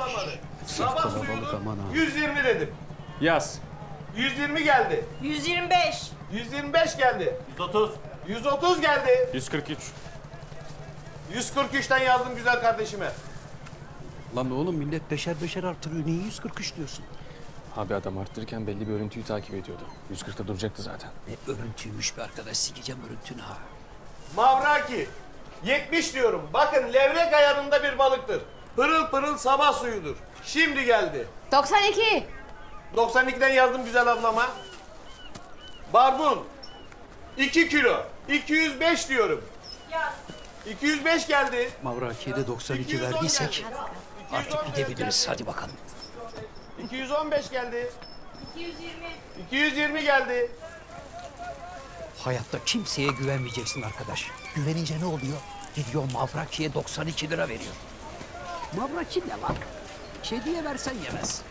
alamadı. Sabah suyunu 120 dedim. Yaz. 120 geldi. 125. 125 geldi. 130. 130 geldi. 143. 143'ten yazdım güzel kardeşime. Lan oğlum millet beşer beşer artırıyor. Niye 143 diyorsun? Abi adam arttırırken belli bir örüntüyü takip ediyordu. 140'ta duracaktı zaten. Ne örüntüymüş be arkadaş, sikeceğim örüntünü ha. Mavraki, 70 diyorum. Bakın levrek ayarında bir balıktır. Pırıl pırıl sabah suyudur. Şimdi geldi. 92. 92'den yazdım güzel ablama. Barbun, 2 kilo. 205 diyorum. Yaz. 205 geldi. Mavraki'ye de 92 verdiysek artık gidebiliriz. Hadi bakalım. 215 geldi. 220. 220 geldi. Hayatta kimseye güvenmeyeceksin arkadaş. Güvenince ne oluyor? Gidiyor Mavraki'ye 92 lira veriyor. Mavraki ne lan? Kediye versen yemez.